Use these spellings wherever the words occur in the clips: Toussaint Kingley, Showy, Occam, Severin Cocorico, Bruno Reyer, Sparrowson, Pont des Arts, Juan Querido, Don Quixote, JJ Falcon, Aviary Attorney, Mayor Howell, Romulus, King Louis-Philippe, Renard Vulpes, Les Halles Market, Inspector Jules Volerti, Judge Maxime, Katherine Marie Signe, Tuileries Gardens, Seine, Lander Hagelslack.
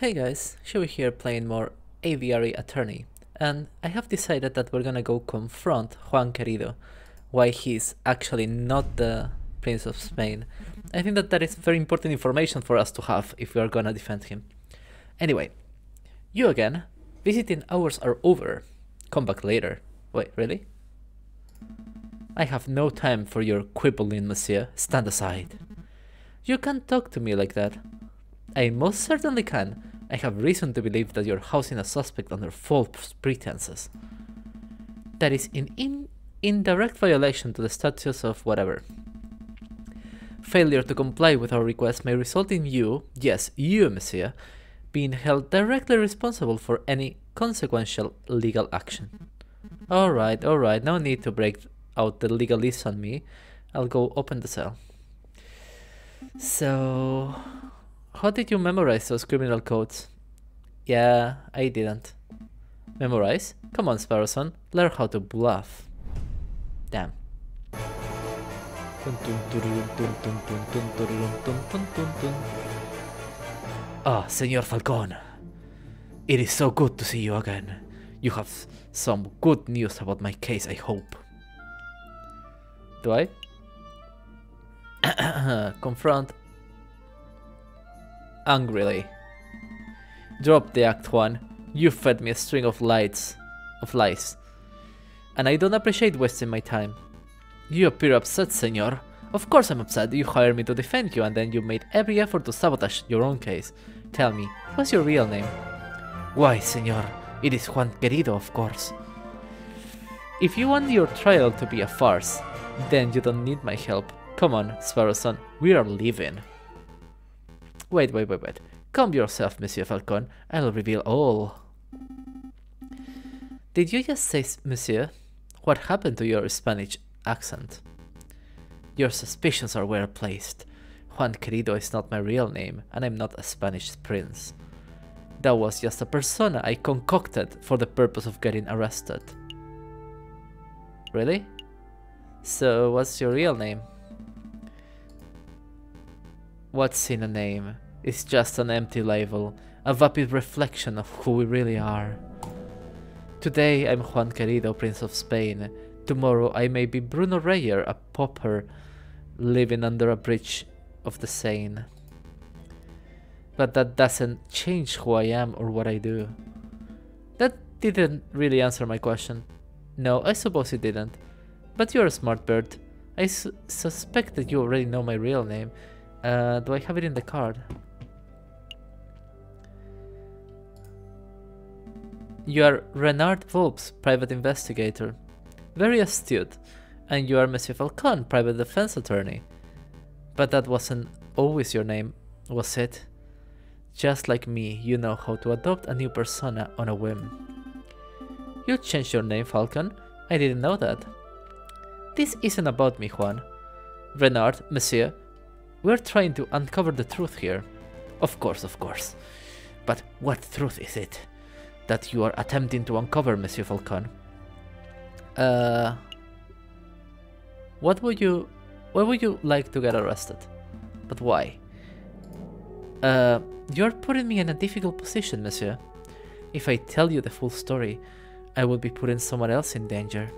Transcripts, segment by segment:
Hey guys, Showy here playing more Aviary Attorney, and I have decided that we're gonna go confront Juan Querido, why he's actually not the Prince of Spain. I think that is very important information for us to have if we are gonna defend him. Anyway, you again, visiting hours are over, come back later. Wait, really? I have no time for your quibbling, monsieur, stand aside. You can't talk to me like that. I most certainly can. I have reason to believe that you're housing a suspect under false pretenses. That is in direct violation to the statutes of whatever. Failure to comply with our request may result in you, yes, you, monsieur, being held directly responsible for any consequential legal action. Alright, no need to break out the legalese on me. I'll go open the cell. So... how did you memorize those criminal codes? Yeah, I didn't. Memorize? Come on, Sparrowson. Learn how to bluff. Damn. Ah, Senor Falcon. It is so good to see you again. You have some good news about my case, I hope. Do I? Confront... angrily. Drop the act, Juan. You fed me a string of lies. And I don't appreciate wasting my time. You appear upset, senor. Of course I'm upset. You hired me to defend you and then you made every effort to sabotage your own case. Tell me, what's your real name? Why, senor, it is Juan Querido, of course. If you want your trial to be a farce, then you don't need my help. Come on, Sparrowson, we are leaving. Wait. Calm yourself, Monsieur Falcon. I'll reveal all. Did you just say, Monsieur? What happened to your Spanish accent? Your suspicions are well placed. Juan Querido is not my real name, and I'm not a Spanish prince. That was just a persona I concocted for the purpose of getting arrested. Really? So, what's your real name? What's in a name? It's just an empty label, a vapid reflection of who we really are. Today I'm Juan Querido, Prince of Spain. Tomorrow I may be Bruno Reyer, a pauper living under a bridge of the Seine. But that doesn't change who I am or what I do. That didn't really answer my question. No, I suppose it didn't. But you're a smart bird. I suspect that you already know my real name. Do I have it in the card? You are Renard Vulpes, private investigator. Very astute. And you are Monsieur Falcon, private defense attorney. But that wasn't always your name, was it? Just like me, you know how to adopt a new persona on a whim. You changed your name, Falcon? I didn't know that. This isn't about me, Juan. Renard, Monsieur, we're trying to uncover the truth here. Of course. But what truth is it that you are attempting to uncover, Monsieur Falcon? Why would you like to get arrested? But why? You're putting me in a difficult position, Monsieur. If I tell you the full story, I will be putting someone else in danger.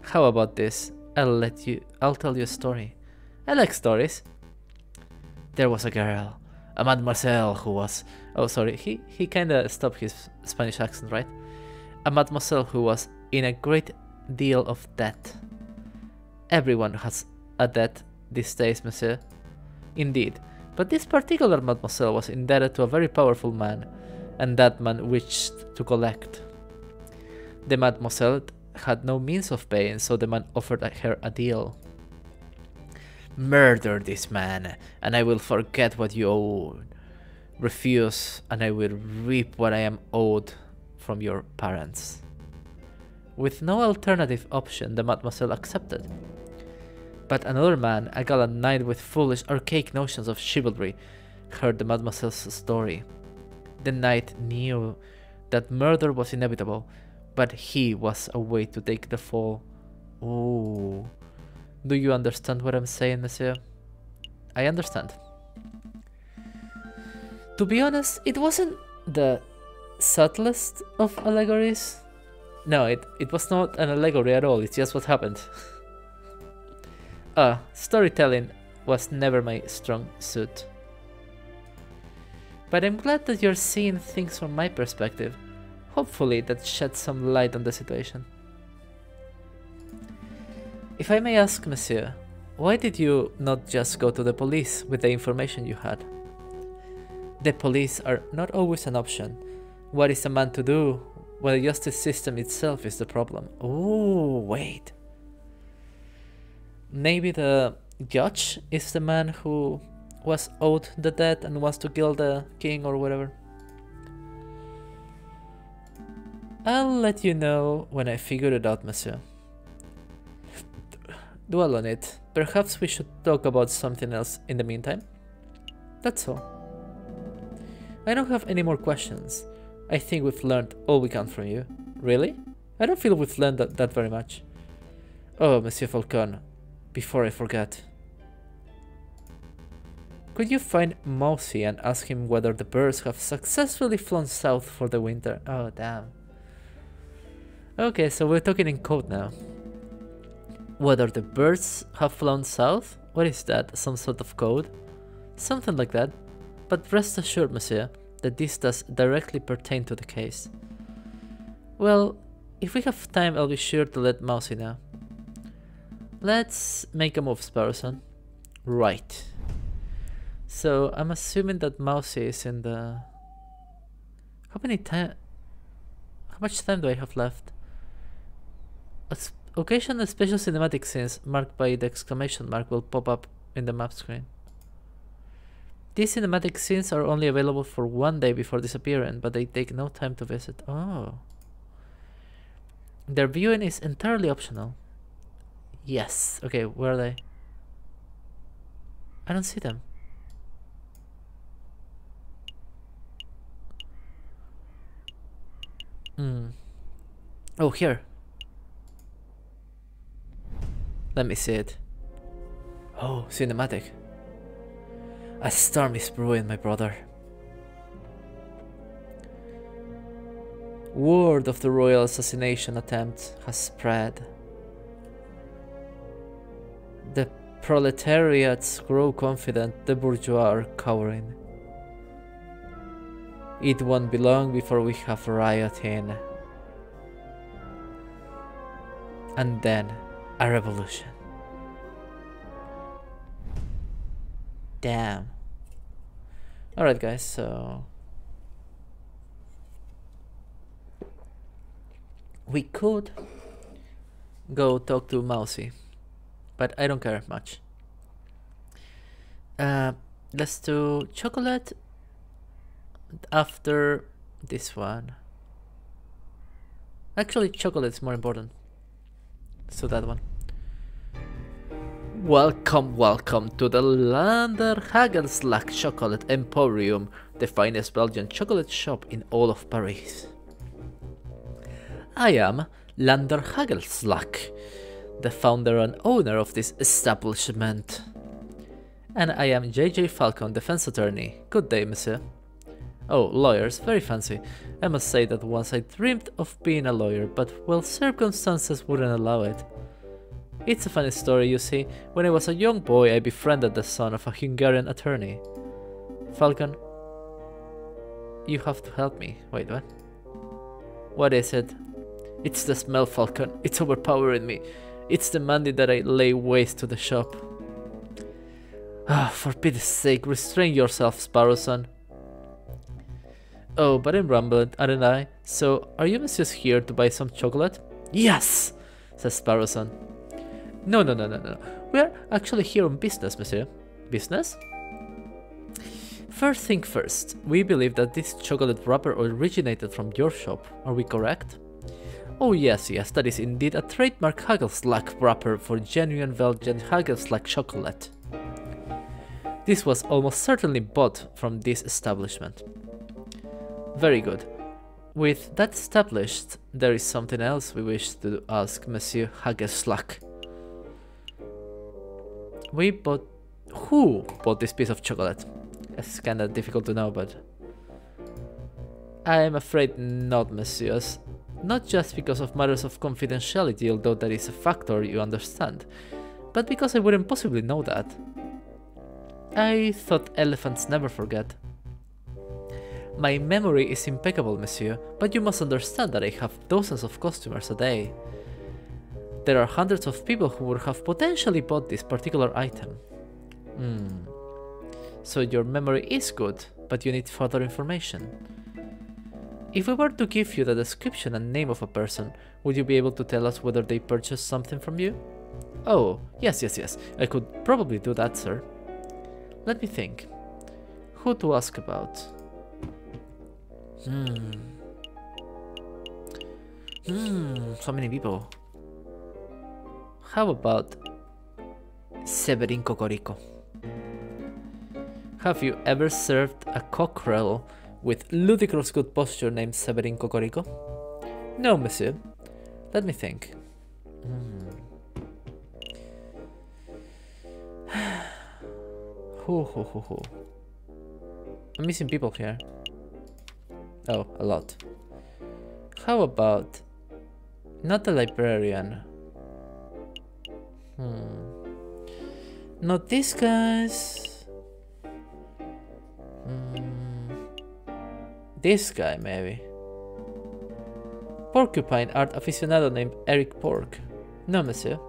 How about this? I'll tell you a story. I like stories. There was a girl, a mademoiselle who was... oh, sorry, he kinda stopped his Spanish accent, right? A mademoiselle who was in a great deal of debt. Everyone has a debt these days, monsieur. Indeed, but this particular mademoiselle was indebted to a very powerful man, and that man wished to collect. The mademoiselle had no means of paying, so the man offered her a deal. Murder this man, and I will forget what you owe. Refuse, and I will reap what I am owed from your parents. With no alternative option, the mademoiselle accepted. But another man, a gallant knight with foolish, archaic notions of chivalry, heard the mademoiselle's story. The knight knew that murder was inevitable, but he was a way to take the fall. Ooh. Do you understand what I'm saying, monsieur? I understand. To be honest, it wasn't the subtlest of allegories. No, it was not an allegory at all, it's just what happened. Storytelling was never my strong suit. But I'm glad that you're seeing things from my perspective. Hopefully that sheds some light on the situation. If I may ask, monsieur, why did you not just go to the police with the information you had? The police are not always an option. What is a man to do when the justice system itself is the problem? Oh, wait. Maybe the judge is the man who was owed the debt and wants to kill the king or whatever. I'll let you know when I figure it out, monsieur. Dwell on it. Perhaps we should talk about something else in the meantime. That's all. I don't have any more questions. I think we've learned all we can from you. Really? I don't feel we've learned that very much. Oh, Monsieur Falcon, before I forget. Could you find Mousy and ask him whether the birds have successfully flown south for the winter? Oh, damn. Okay, so we're talking in code now. Whether the birds have flown south? What is that? Some sort of code? Something like that. But rest assured, monsieur, that this does directly pertain to the case. Well, if we have time, I'll be sure to let Mousy know. Let's make a move, Sparrowson. Right. So, I'm assuming that Mousy is in the... How much time do I have left? Occasional special cinematic scenes marked by the exclamation mark will pop up in the map screen. These cinematic scenes are only available for 1 day before disappearing, but they take no time to visit. Oh. Their viewing is entirely optional. Yes. Okay, where are they? I don't see them. Oh, here. Let me see it. Oh, cinematic. A storm is brewing, my brother. Word of the royal assassination attempt has spread. The proletariats grow confident, the bourgeois are cowering. It won't be long before we have rioting. And then, a revolution. Damn. Alright guys, so... we could go talk to Mousy, but I don't care much. Let's do chocolate after this one. Actually, chocolate is more important. So that one. Welcome, welcome to the Lander Hagelslack Chocolate Emporium, the finest Belgian chocolate shop in all of Paris. I am Lander Hagelslack, the founder and owner of this establishment. And I am JJ Falcon, defense attorney. Good day, monsieur. Oh, lawyers, very fancy. I must say that once I dreamed of being a lawyer, but well, circumstances wouldn't allow it. It's a funny story, you see. When I was a young boy, I befriended the son of a Hungarian attorney. Falcon, you have to help me. Wait, what? What is it? It's the smell, Falcon. It's overpowering me. It's demanding that I lay waste to the shop. Ah, for pity's sake, restrain yourself, Sparrowson. Oh, but I'm rambling, aren't I? So, are you messieurs here to buy some chocolate? Yes, says Sparrowson. No. We're actually here on business, monsieur. Business? First thing first, we believe that this chocolate wrapper originated from your shop. Are we correct? Oh yes, that is indeed a trademark Hagelslack wrapper for genuine Belgian Hagelslack chocolate. This was almost certainly bought from this establishment. Very good. With that established, there is something else we wish to ask Monsieur Hagelslack. Who bought this piece of chocolate? It's kinda difficult to know, but I am afraid not, messieurs. Not just because of matters of confidentiality, although that is a factor, you understand, but because I wouldn't possibly know that. I thought elephants never forget. My memory is impeccable, monsieur, but you must understand that I have dozens of customers a day. There are hundreds of people who would have potentially bought this particular item. So your memory is good, but you need further information. If we were to give you the description and name of a person, would you be able to tell us whether they purchased something from you? Oh, yes, I could probably do that, sir. Let me think. Who to ask about? So many people. How about Severin Cocorico? Have you ever served a cockerel with ludicrous good posture named Severin Cocorico? No, monsieur. Let me think. I'm missing people here. Oh, a lot. How about... not a librarian. Not these guys. This guy, maybe. Porcupine art aficionado named Eric Pork. No, monsieur.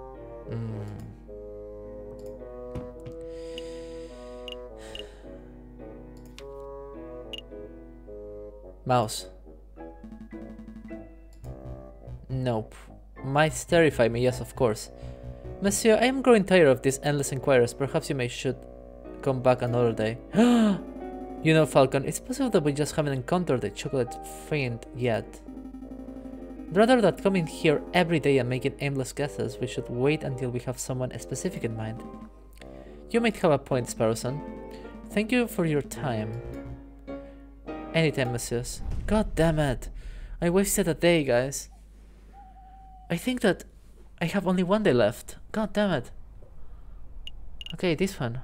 Mouse. Nope. Might terrify me, yes, of course. Monsieur, I am growing tired of these endless inquiries. Perhaps you should come back another day. You know, Falcon, it's possible that we just haven't encountered the chocolate fiend yet. Rather than coming here every day and making aimless guesses, we should wait until we have someone specific in mind. You might have a point, Sparrowson. Thank you for your time. Anytime, messieurs. God damn it! I wasted a day, guys. I think that I have only one day left. God damn it. Okay, this one.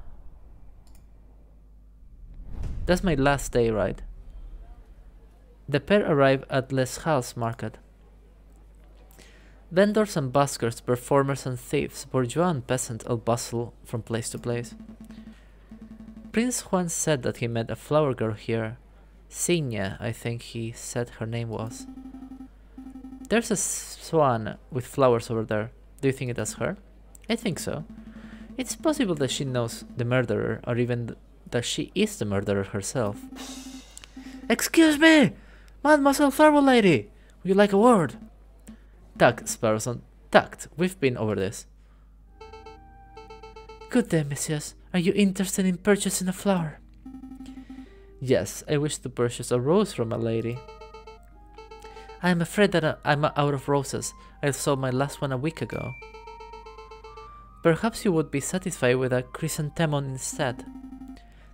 That's my last day, right? The pair arrive at Les Halles Market. Vendors and buskers, performers and thieves, bourgeois and peasant all bustle from place to place. Prince Juan said that he met a flower girl here. Signe, I think he said her name was. There's a swan with flowers over there. Do you think it is her? I think so. It's possible that she knows the murderer, or even that she is the murderer herself. Excuse me! Mademoiselle Thurble Lady! Would you like a word? Tact, Sparrowson. Tact. We've been over this. Good day, messieurs. Are you interested in purchasing a flower? Yes, I wish to purchase a rose from a lady. I am afraid that I'm out of roses. I saw my last one a week ago. Perhaps you would be satisfied with a chrysanthemum instead.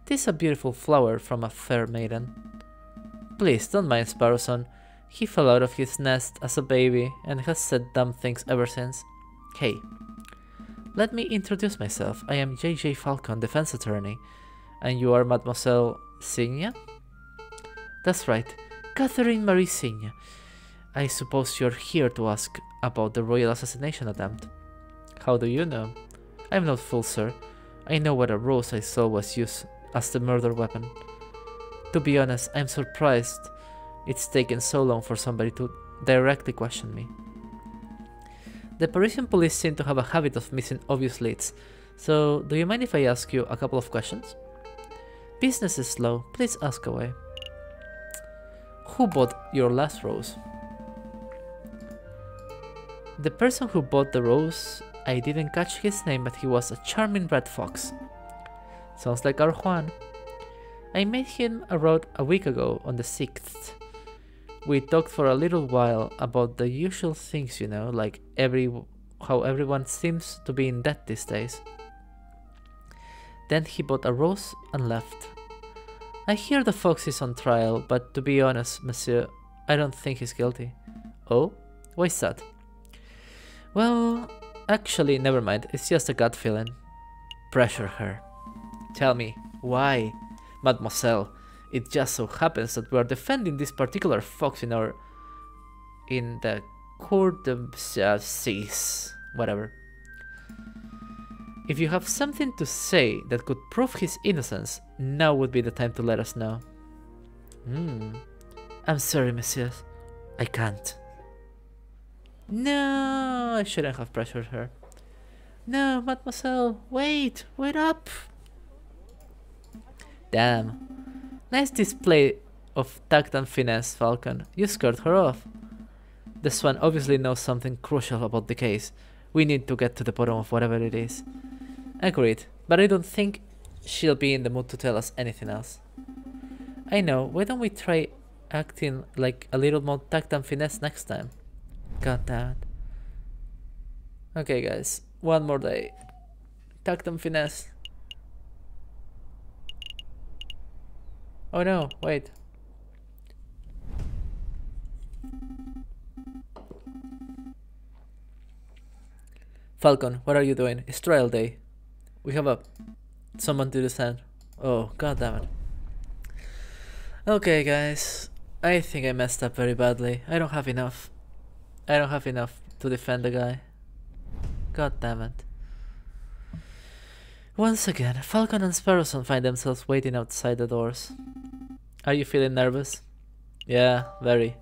This is a beautiful flower from a fair maiden. Please don't mind Sparrowson. He fell out of his nest as a baby and has said dumb things ever since. Hey, let me introduce myself. I am J.J. Falcon, defense attorney, and you are Mademoiselle... Signe? That's right, Katherine Marie Signe. I suppose you're here to ask about the royal assassination attempt. How do you know? I'm not fool, sir. I know what a rose I saw was used as the murder weapon. To be honest, I'm surprised it's taken so long for somebody to directly question me. The Parisian police seem to have a habit of missing obvious leads, so do you mind if I ask you a couple of questions? Business is slow, please ask away. Who bought your last rose? The person who bought the rose, I didn't catch his name, but he was a charming red fox. Sounds like our Juan. I made him a road a week ago on the 6th. We talked for a little while about the usual things, you know, like how everyone seems to be in debt these days. Then he bought a rose and left. I hear the fox is on trial, but to be honest, monsieur, I don't think he's guilty. Oh? Why is that? Well, actually, never mind. It's just a gut feeling. Pressure her. Tell me, why, mademoiselle? It just so happens that we are defending this particular fox in the court of justice, whatever. If you have something to say that could prove his innocence, now would be the time to let us know. I'm sorry, monsieur. I can't. No, I shouldn't have pressured her. No, mademoiselle, wait up. Damn. Nice display of tact and finesse, Falcon. You scared her off. The swan obviously knows something crucial about the case. We need to get to the bottom of whatever it is. Agreed, but I don't think she'll be in the mood to tell us anything else. I know, why don't we try acting like a little more tact and finesse next time? God damn it. Okay guys, one more day. Tact and finesse. Oh no, wait. Falcon, what are you doing? It's trial day. We have someone to descend. Oh, god damn it. Okay guys, I think I messed up very badly. I don't have enough to defend the guy. God damn it. Once again, Falcon and Sparrowson find themselves waiting outside the doors. Are you feeling nervous? Yeah, very.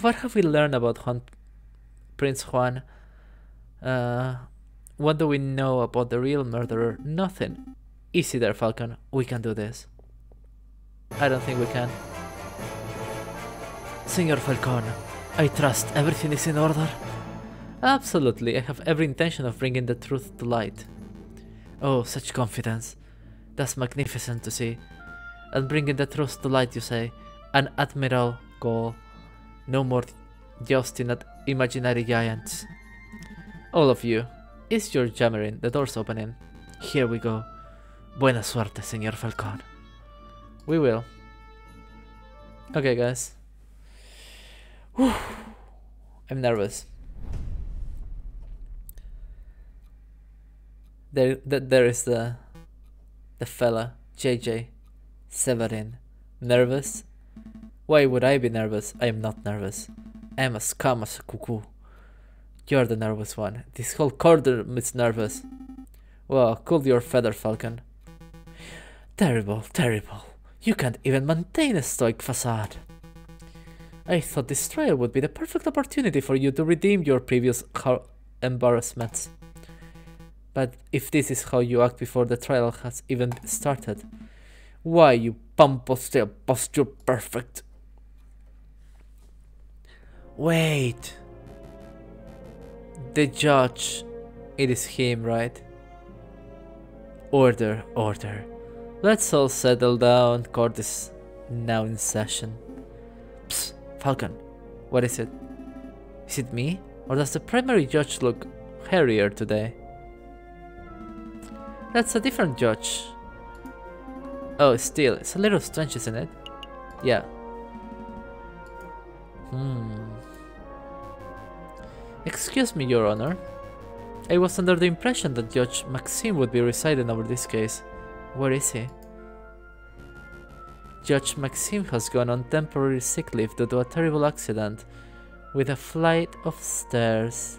What have we learned about Prince Juan? What do we know about the real murderer? Nothing. Easy there, Falcon. We can do this. I don't think we can. Senor Falcon, I trust everything is in order? Absolutely. I have every intention of bringing the truth to light. Oh, such confidence. That's magnificent to see. And bringing the truth to light, you say? An admirable goal. No more jousting at imaginary giants. All of you. It's your jammering. The door's opening. Here we go. Buena suerte, Señor Falcon. We will. Okay, guys. Whew. I'm nervous. There is the fella, JJ. Severin. Nervous? Why would I be nervous? I am not nervous. I am as calm as a cuckoo. You're the nervous one. This whole corner is nervous. Well, cool your feather, Falcon. Terrible, terrible. You can't even maintain a stoic facade. I thought this trial would be the perfect opportunity for you to redeem your previous embarrassments. But if this is how you act before the trial has even started, why, you pompous little posture perfect. Wait. The judge. It is him, right? Order, order. Let's all settle down. Court is now in session. Psst, Falcon, what is it? Is it me? Or does the primary judge look hairier today? That's a different judge. Oh, still, it's a little strange, isn't it? Yeah. Excuse me, Your Honor. I was under the impression that Judge Maxime would be presiding over this case. Where is he? Judge Maxime has gone on temporary sick leave due to a terrible accident with a flight of stairs.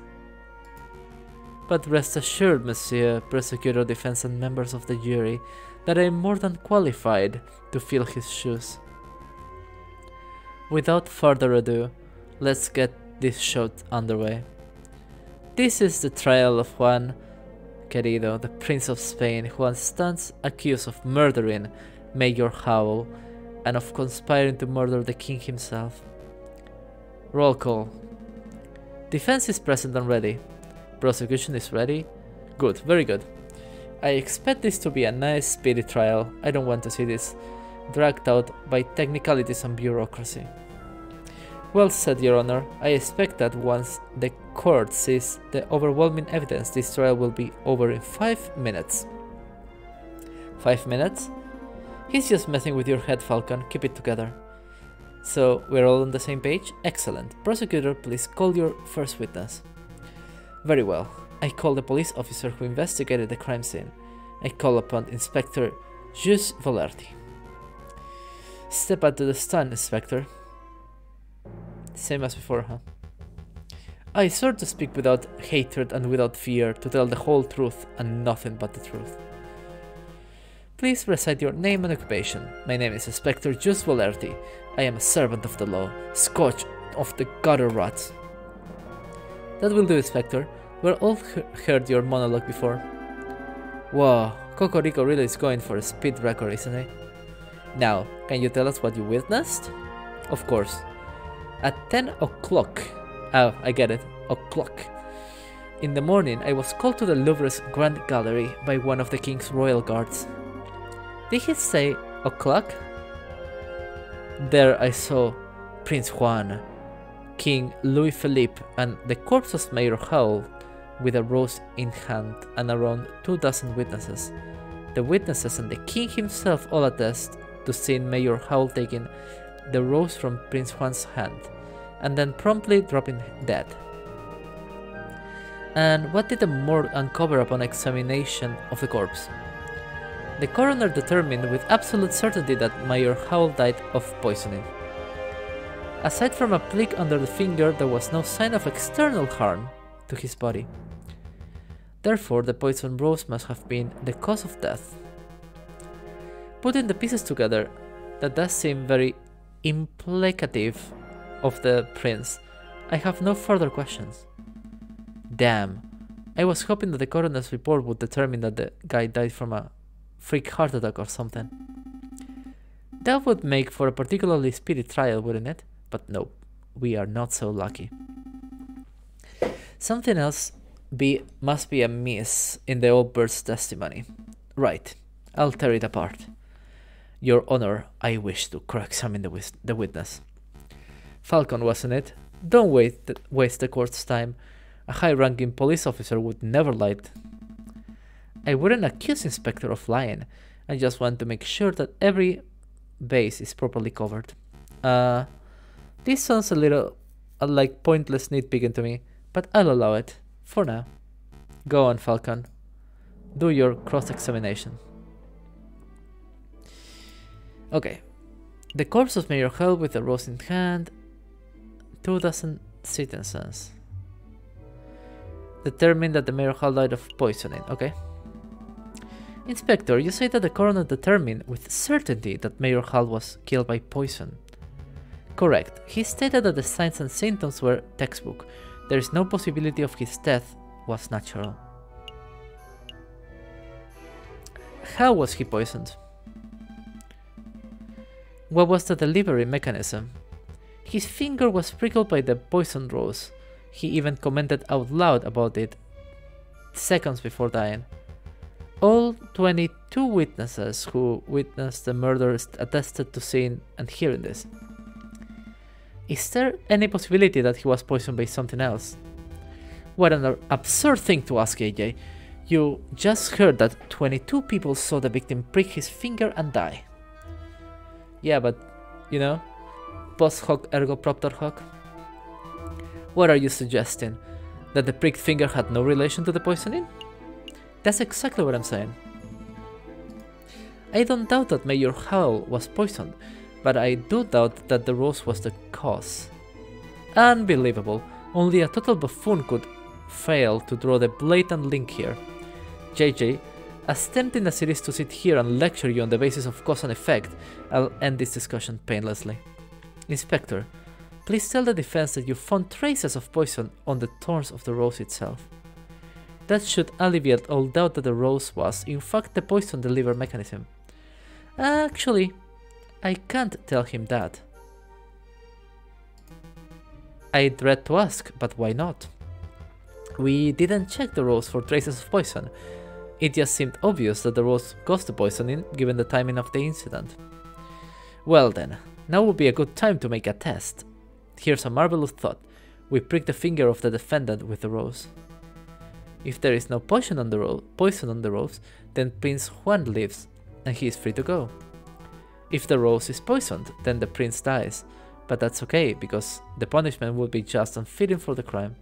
But rest assured, Monsieur, Prosecutor, Defense and members of the jury, that I am more than qualified to fill his shoes. Without further ado, let's get this shot underway. This is the trial of Juan Querido, the Prince of Spain, who stands accused of murdering Mayor Howell and of conspiring to murder the king himself. Roll call. Defense is present and ready. Prosecution is ready. Good, very good. I expect this to be a nice speedy trial. I don't want to see this dragged out by technicalities and bureaucracy. Well said, Your Honor. I expect that once the court sees the overwhelming evidence, this trial will be over in 5 minutes. 5 minutes? He's just messing with your head, Falcon. Keep it together. So, we're all on the same page? Excellent. Prosecutor, please call your first witness. Very well. I call the police officer who investigated the crime scene. I call upon Inspector Jules Volerti. Step out to the stand, Inspector. Same as before, huh? I swear to speak without hatred and without fear, to tell the whole truth and nothing but the truth. Please recite your name and occupation. My name is Inspector Jules Volerti. I am a servant of the law, scourge of the gutter rats. That will do, Inspector. We've all heard your monologue before. Whoa, Cocorico really is going for a speed record, isn't he? Now, can you tell us what you witnessed? Of course. At 10 o'clock... Oh, I get it. O'clock. In the morning, I was called to the Louvre's Grand Gallery by one of the King's Royal Guards. Did he say o'clock? There I saw Prince Juan, King Louis-Philippe, and the corpse of Mayor Howell with a rose in hand, and around 2 dozen witnesses. The witnesses and the King himself all attest to seeing Mayor Howell taking the rose from Prince Juan's hand, and then promptly dropping dead. And what did the morgue uncover upon examination of the corpse? The coroner determined with absolute certainty that Mayor Howell died of poisoning. Aside from a plick under the finger, there was no sign of external harm to his body. Therefore, the poisoned rose must have been the cause of death. Putting the pieces together, that does seem very implicative of the prince. I have no further questions. Damn. I was hoping that the coroner's report would determine that the guy died from a freak heart attack or something. That would make for a particularly speedy trial, wouldn't it? But no, we are not so lucky. Something else must be amiss in the old bird's testimony. Right, I'll tear it apart. Your Honor, I wish to cross-examine the witness. Falcon, wasn't it? Don't waste the court's time. A high-ranking police officer would never lie. I wouldn't accuse Inspector of lying. I just want to make sure that every base is properly covered. This sounds a little like pointless nitpicking to me, but I'll allow it for now. Go on, Falcon. Do your cross-examination. Okay. The corpse of Mayor Hell with a rose in hand. 2 dozen citizens determined that the Mayor Hall died of poisoning. Okay. Inspector, you say that the coroner determined with certainty that Mayor Hall was killed by poison. Correct. He stated that the signs and symptoms were textbook. There is no possibility of his death was natural. How was he poisoned? What was the delivery mechanism? His finger was prickled by the poison rose. He even commented out loud about it seconds before dying. All 22 witnesses who witnessed the murder attested to seeing and hearing this. Is there any possibility that he was poisoned by something else? What an absurd thing to ask, AJ. You just heard that 22 people saw the victim prick his finger and die. Yeah, but, you know, post hoc ergo propter hoc. What are you suggesting? That the pricked finger had no relation to the poisoning? That's exactly what I'm saying. I don't doubt that Mayor Howell was poisoned, but I do doubt that the rose was the cause. Unbelievable. Only a total buffoon could fail to draw the blatant link here. JJ, as tempting as it is to sit here and lecture you on the basis of cause and effect, I'll end this discussion painlessly. Inspector, please tell the defense that you found traces of poison on the thorns of the rose itself. That should alleviate all doubt that the rose was, in fact, the poison delivery mechanism. Actually, I can't tell him that. I dread to ask, but why not? We didn't check the rose for traces of poison. It just seemed obvious that the rose caused the poisoning, given the timing of the incident. Well then, now would be a good time to make a test. Here's a marvelous thought. We prick the finger of the defendant with the rose. If there is no poison on the rose, then Prince Juan lives, and he is free to go. If the rose is poisoned, then the prince dies, but that's okay, because the punishment would be just unfitting for the crime.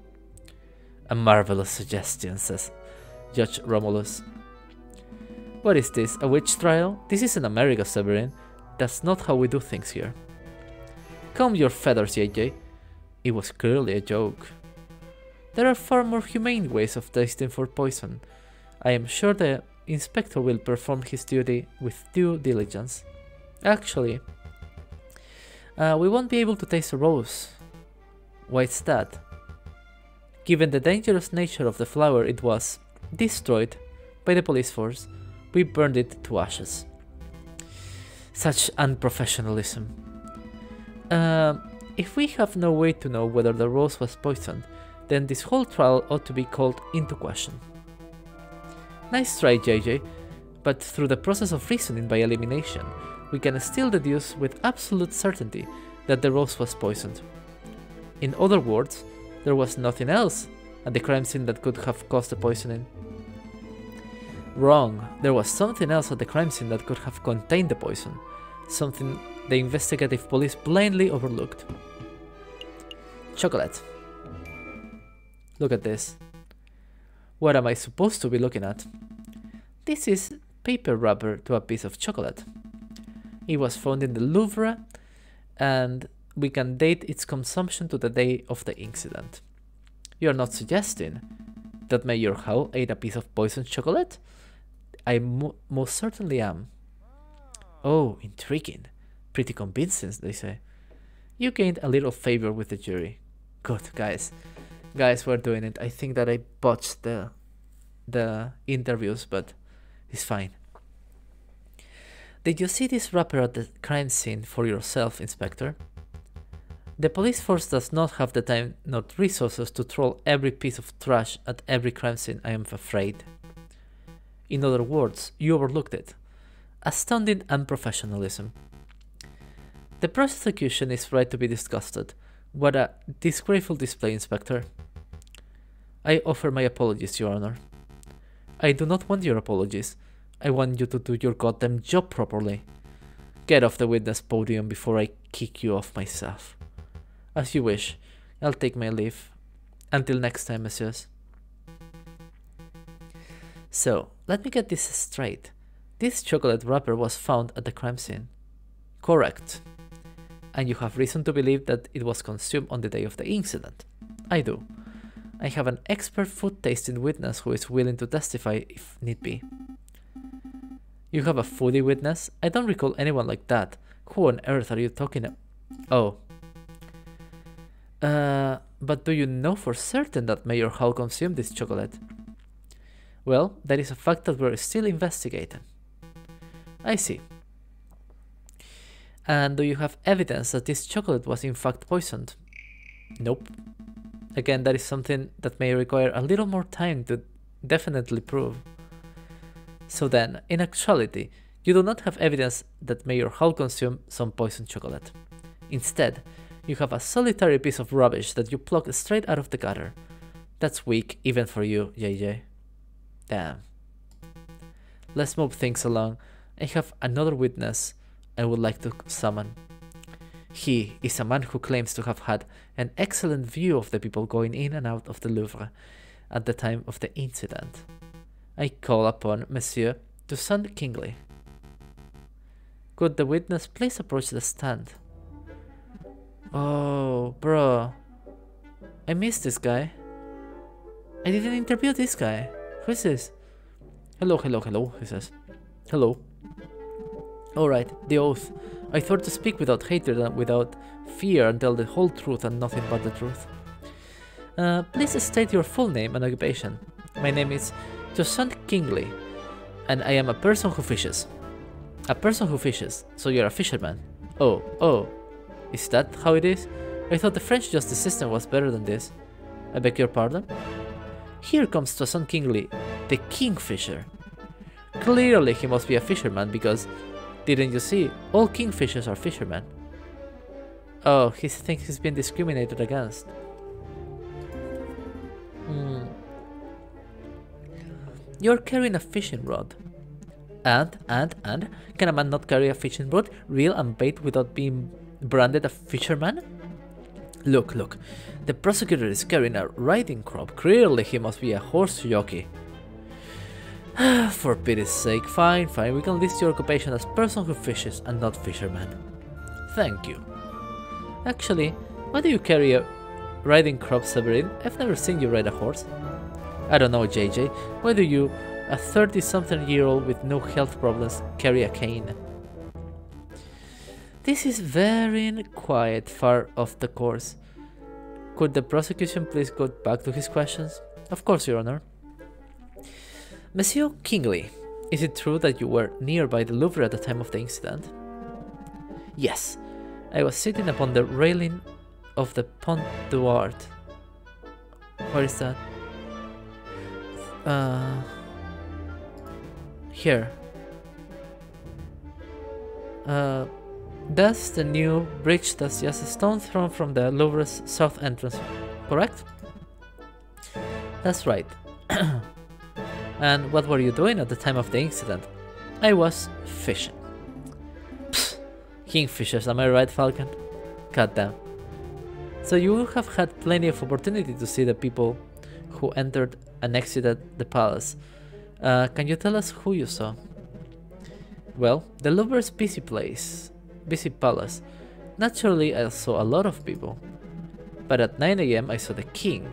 A marvelous suggestion, says Judge Romulus. What is this, a witch trial? This isn't America, Severin. That's not how we do things here. Comb your feathers, JJ. It was clearly a joke. There are far more humane ways of testing for poison. I am sure the inspector will perform his duty with due diligence. Actually, we won't be able to taste a rose. Why's that? Given the dangerous nature of the flower, it was destroyed by the police force. We burned it to ashes. Such unprofessionalism. If we have no way to know whether the rose was poisoned, then this whole trial ought to be called into question. Nice try, JJ, but through the process of reasoning by elimination, we can still deduce with absolute certainty that the rose was poisoned. In other words, there was nothing else at the crime scene that could have caused the poisoning. Wrong, there was something else at the crime scene that could have contained the poison, something the investigative police plainly overlooked. Chocolate. Look at this. What am I supposed to be looking at? This is paper wrapper to a piece of chocolate. It was found in the Louvre, and we can date its consumption to the day of the incident. You're not suggesting that Mayor Howell ate a piece of poisoned chocolate? I most certainly am. Oh, intriguing. Pretty convincing, they say. You gained a little favor with the jury. Good, guys. Guys, we're doing it. I think that I botched the interviews, but it's fine. Did you see this wrapper at the crime scene for yourself, Inspector? The police force does not have the time nor resources to troll every piece of trash at every crime scene, I am afraid. In other words, you overlooked it. Astounding unprofessionalism. The prosecution is right to be disgusted. What a disgraceful display, Inspector. I offer my apologies, Your Honor. I do not want your apologies. I want you to do your goddamn job properly. Get off the witness podium before I kick you off myself. As you wish. I'll take my leave. Until next time, messieurs. So, let me get this straight. This chocolate wrapper was found at the crime scene. Correct. And you have reason to believe that it was consumed on the day of the incident. I do. I have an expert food-tasting witness who is willing to testify if need be. You have a foodie witness? I don't recall anyone like that. Who on earth are you talking about? Oh. But do you know for certain that Mayor Howell consumed this chocolate? Well, that is a fact that we're still investigating. I see. And do you have evidence that this chocolate was in fact poisoned? Nope. Again, that is something that may require a little more time to definitely prove. So then, in actuality, you do not have evidence that Mayor Howell consumed some poisoned chocolate. Instead, you have a solitary piece of rubbish that you plucked straight out of the gutter. That's weak, even for you, JJ. Damn. Let's move things along. I have another witness I would like to summon. He is a man who claims to have had an excellent view of the people going in and out of the Louvre at the time of the incident. I call upon Monsieur Toussaint Kingley. Could the witness please approach the stand? Oh, bro. I missed this guy. I didn't interview this guy. Who is this? Hello, hello, hello, he says. Hello. Alright, the oath. I thought to speak without hatred and without fear and tell the whole truth and nothing but the truth. Please state your full name and occupation. My name is Toussaint Kingley, and I am a person who fishes. A person who fishes, so you're a fisherman. Oh, oh. Is that how it is? I thought the French justice system was better than this. I beg your pardon? Here comes Toussaint Kingley, the kingfisher. Clearly he must be a fisherman because, didn't you see, all kingfishers are fishermen. Oh, he thinks he's been discriminated against. You're carrying a fishing rod. And? Can a man not carry a fishing rod, reel and bait without being branded a fisherman? Look, the prosecutor is carrying a riding crop. Clearly he must be a horse jockey. For pity's sake, fine, we can list your occupation as person who fishes and not fisherman. Thank you. Actually, why do you carry a riding crop, Severin? I've never seen you ride a horse. I don't know, JJ. Why do you, a 30-something-year-old with no health problems, carry a cane? This is very quiet, far off the course. Could the prosecution please go back to his questions? Of course, Your Honor. Monsieur Kingley, is it true that you were nearby the Louvre at the time of the incident? Yes, I was sitting upon the railing of the Pont des Arts. Where is that? Here. That's the new bridge that's just a stone thrown from the Louvre's south entrance, correct? That's right. And what were you doing at the time of the incident? I was fishing. Pfft, kingfishers, am I right, Falcon? Goddamn. So you would have had plenty of opportunity to see the people who entered and exited the palace. Can you tell us who you saw? Well, the Louvre's busy palace. Naturally, I saw a lot of people. But at 9 AM, I saw the king,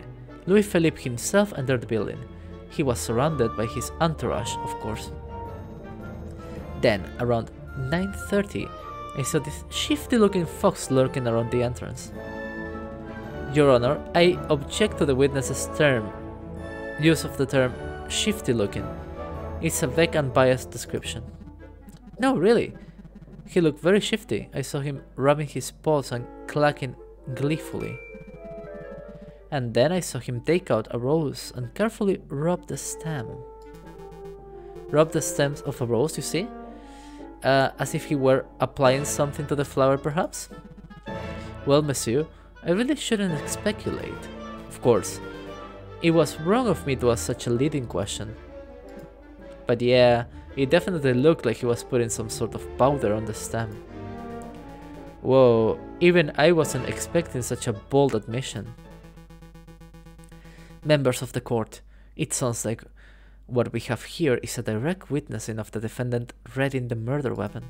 Louis-Philippe himself, enter the building. He was surrounded by his entourage, of course. Then, around 9:30, I saw this shifty-looking fox lurking around the entrance. Your Honor, I object to the witness's use of the term shifty-looking. It's a vague and biased description. No, really. He looked very shifty. I saw him rubbing his paws and clacking gleefully. And then I saw him take out a rose and carefully rub the stem. Rub the stems of a rose, you see? As if he were applying something to the flower, perhaps? Well, monsieur, I really shouldn't speculate. Of course, it was wrong of me to ask such a leading question. But yeah, it definitely looked like he was putting some sort of powder on the stem. Whoa, even I wasn't expecting such a bold admission. Members of the court, it sounds like what we have here is a direct witnessing of the defendant reading the murder weapon.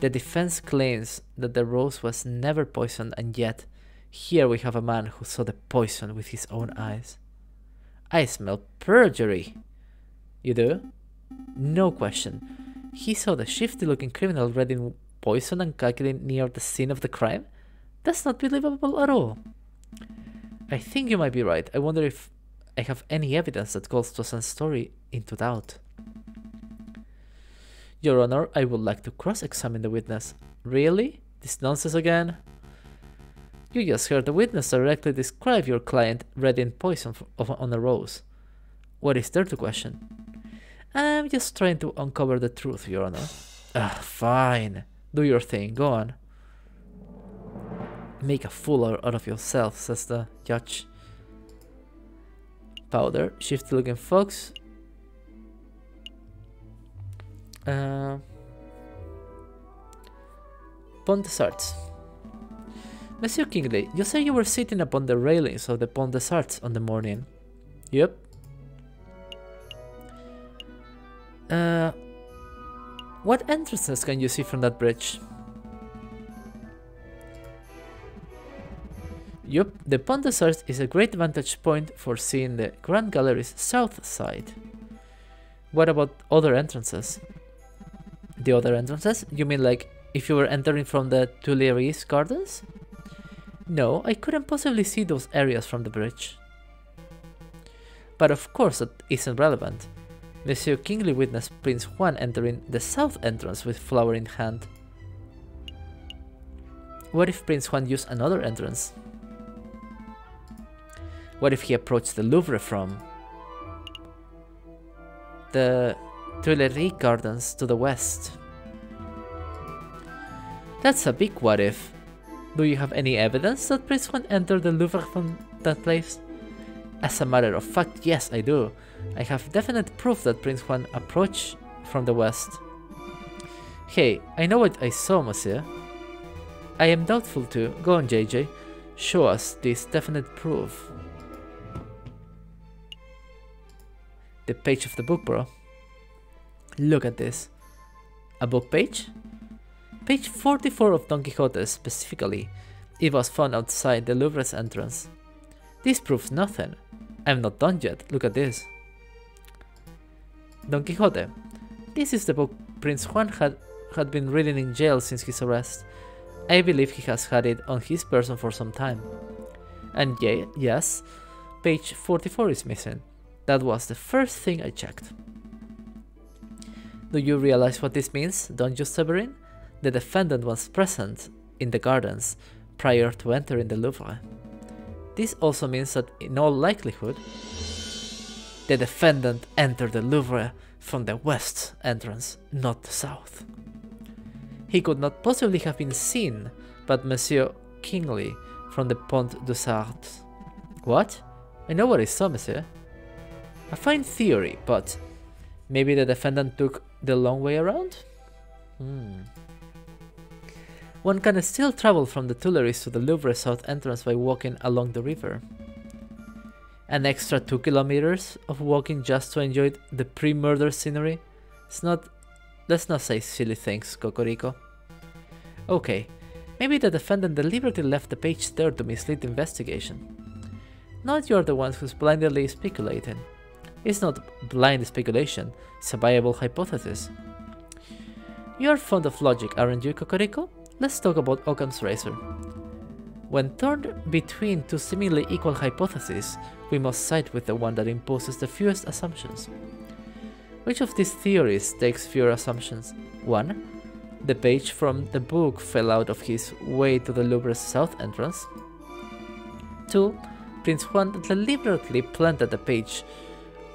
The defense claims that the rose was never poisoned, and yet, here we have a man who saw the poison with his own eyes. I smell perjury. You do? No question. He saw the shifty-looking criminal reading poison and cackling near the scene of the crime? That's not believable at all. I think you might be right. I wonder if I have any evidence that calls Toussaint's story into doubt. Your Honor, I would like to cross-examine the witness. Really? This nonsense again? You just heard the witness directly describe your client reading poison on a rose. What is there to question? I'm just trying to uncover the truth, Your Honor. Ah, fine. Do your thing. Go on. Make a fool out of yourself, says the judge. Powder, shifty looking fox. Pont des Arts. Monsieur Kingley, you say you were sitting upon the railings of the Pont des Arts on the morning. Yep. What entrances can you see from that bridge? Yup, the Pont des Arts is a great vantage point for seeing the Grand Gallery's south side. What about other entrances? The other entrances? You mean like if you were entering from the Tuileries Gardens? No, I couldn't possibly see those areas from the bridge. But of course that isn't relevant. Monsieur Kingley witnessed Prince Juan entering the south entrance with flower in hand. What if Prince Juan used another entrance? What if he approached the Louvre from the Tuileries Gardens to the west? That's a big what if. Do you have any evidence that Prince Juan entered the Louvre from that place? As a matter of fact, yes, I do. I have definite proof that Prince Juan approached from the west. Hey, I know what I saw, monsieur. I am doubtful too. Go on, JJ. Show us this definite proof. the page of the book, bro. Look at this. A book page? Page 44 of Don Quixote, specifically. It was found outside the Louvre's entrance. This proves nothing. I'm not done yet. Look at this. Don Quixote. This is the book Prince Juan had been reading in jail since his arrest. I believe he has had it on his person for some time. And yes, page 44 is missing. That was the first thing I checked. Do you realize what this means, don't you, Severin? The defendant was present in the gardens prior to entering the Louvre. This also means that, in all likelihood, the defendant entered the Louvre from the west entrance, not the south. He could not possibly have been seen but Monsieur Kingley from the Pont des Arts. What? I know what I saw, monsieur. A fine theory, but maybe the defendant took the long way around? One can still travel from the Tuileries to the Louvre south entrance by walking along the river. An extra 2 kilometers of walking just to enjoy the pre-murder scenery? It's not... Let's not say silly things, Cocorico. Okay, maybe the defendant deliberately left the page there to mislead the investigation. Not you're the one who's blindly speculating. It's not blind speculation, it's a viable hypothesis. You're fond of logic, aren't you, Cocorico? Let's talk about Occam's razor. When torn between two seemingly equal hypotheses, we must side with the one that imposes the fewest assumptions. Which of these theories takes fewer assumptions? 1. The page from the book fell out of his way to the Louvre's south entrance. 2. Prince Juan deliberately planted the page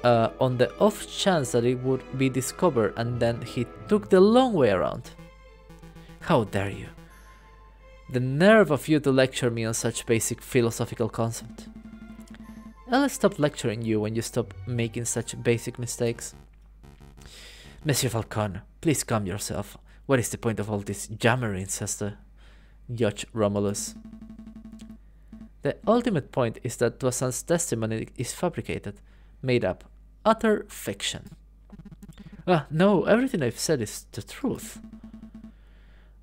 on the off chance that it would be discovered, and then he took the long way around. How dare you? The nerve of you to lecture me on such basic philosophical concept. I'll stop lecturing you when you stop making such basic mistakes. Monsieur Falcon, please calm yourself. What is the point of all this jammering, sister? Judge Romulus. The ultimate point is that Toussaint's testimony is fabricated, made up, utter fiction. Ah, no, everything I've said is the truth.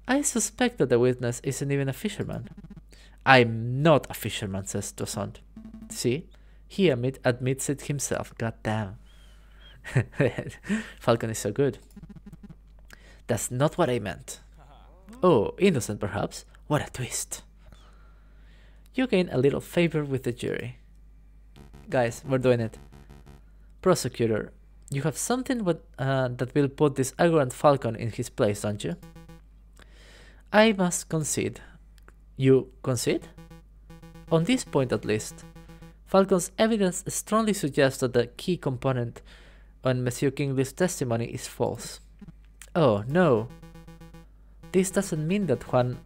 I suspect that the witness isn't even a fisherman. I'm not a fisherman, says Toussaint. See, he admits it himself, goddamn. Falcon is so good. That's not what I meant. Oh, innocent perhaps? What a twist. You gain a little favor with the jury. Guys, we're doing it. Prosecutor, you have something that will put this arrogant Falcon in his place, don't you? I must concede. You concede? On this point at least. Falcon's evidence strongly suggests that the key component on Monsieur Kingley's testimony is false. Oh no. This doesn't mean that Juan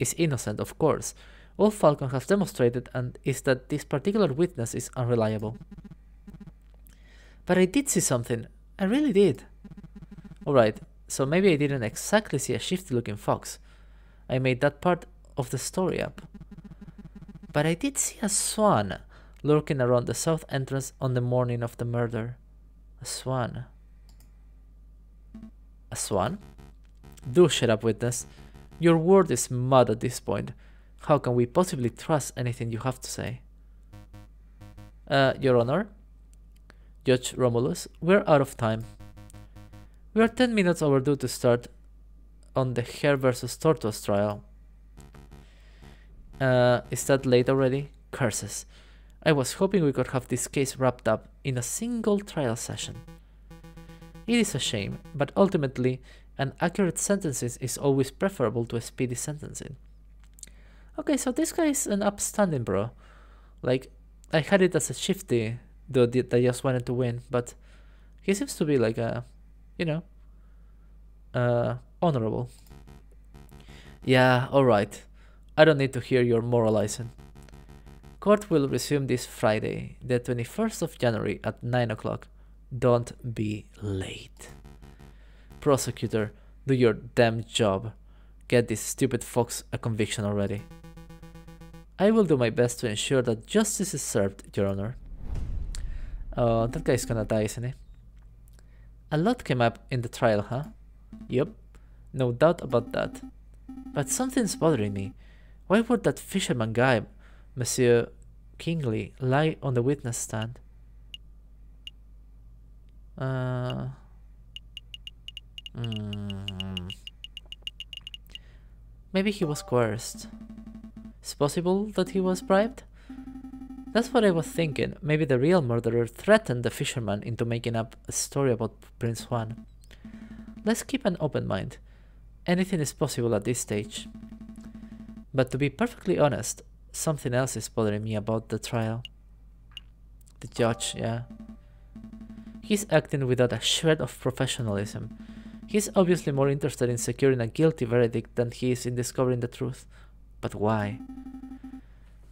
is innocent, of course. All Falcon has demonstrated is that this particular witness is unreliable. But I did see something. I really did. Alright, so maybe I didn't exactly see a shifty-looking fox. I made that part of the story up. But I did see a swan lurking around the south entrance on the morning of the murder. A swan. A swan? Do shut up, witness. Your word is mud at this point. How can we possibly trust anything you have to say? Your Honor? Judge Romulus, we're out of time. We are 10 minutes overdue to start on the Hare versus Tortoise trial. Is that late already? Curses. I was hoping we could have this case wrapped up in a single trial session. It is a shame, but ultimately, an accurate sentencing is always preferable to a speedy sentencing. Okay, so this guy is an upstanding bro. Like, I had it as a shifty, though that I just wanted to win, but he seems to be like a, you know, honorable. Yeah, alright. I don't need to hear your moralizing. Court will resume this Friday, the 21st of January at 9 o'clock. Don't be late. Prosecutor, do your damn job. Get this stupid fox a conviction already. I will do my best to ensure that justice is served, Your Honor. Oh, that guy's gonna die, isn't he? A lot came up in the trial, huh? Yep, no doubt about that. But something's bothering me. Why would that fisherman guy, Monsieur Kingley, lie on the witness stand? Maybe he was coerced. It's possible that he was bribed? That's what I was thinking. Maybe the real murderer threatened the fisherman into making up a story about Prince Juan. Let's keep an open mind. Anything is possible at this stage. But to be perfectly honest, something else is bothering me about the trial. The judge, yeah. He's acting without a shred of professionalism. He's obviously more interested in securing a guilty verdict than he is in discovering the truth. But why?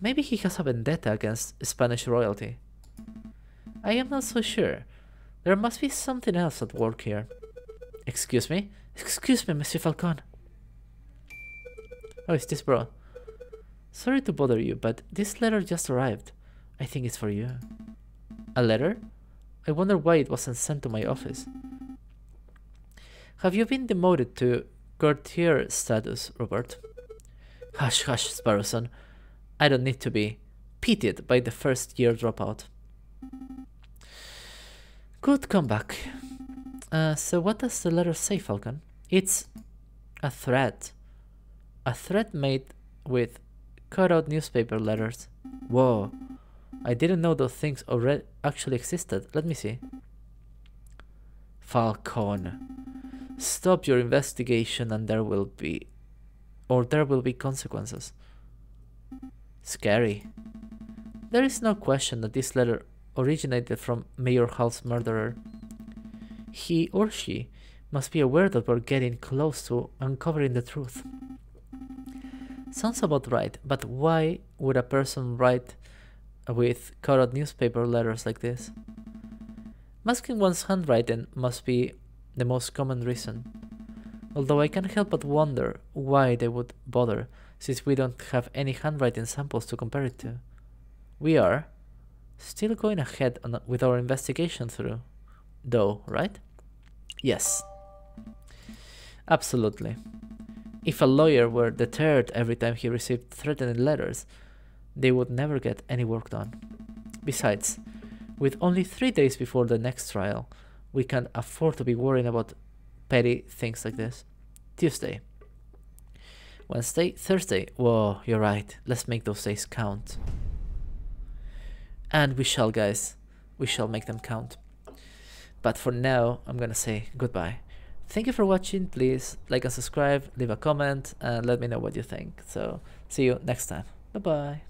Maybe he has a vendetta against Spanish royalty. I am not so sure. There must be something else at work here. Excuse me? Excuse me, Monsieur Falcon. Oh, it's this bro. Sorry to bother you, but this letter just arrived. I think it's for you. A letter? I wonder why it wasn't sent to my office. Have you been demoted to courtier status, Robert? Hush, hush, Sparrowson. I don't need to be pitied by the first-year dropout. Good comeback. So what does the letter say, Falcon? It's a threat. A threat made with cut-out newspaper letters. Whoa. I didn't know those things already actually existed. Let me see. Falcon. Stop your investigation and there will be... or there will be consequences. Scary. There is no question that this letter originated from Mayor Howell's murderer. He or she must be aware that we're getting close to uncovering the truth. Sounds about right, but why would a person write with cut-out newspaper letters like this? Masking one's handwriting must be the most common reason, although I can't help but wonder why they would bother, since we don't have any handwriting samples to compare it to. We are still going ahead with our investigation through, though, right? Yes. Absolutely. If a lawyer were deterred every time he received threatening letters, they would never get any work done. Besides, with only 3 days before the next trial, we can't afford to be worrying about petty things like this. Tuesday. Wednesday, Thursday. Whoa, you're right. Let's make those days count. And we shall, guys. We shall make them count. But for now, I'm gonna say goodbye. Thank you for watching. Please like and subscribe, leave a comment, and let me know what you think. So, see you next time. Bye-bye.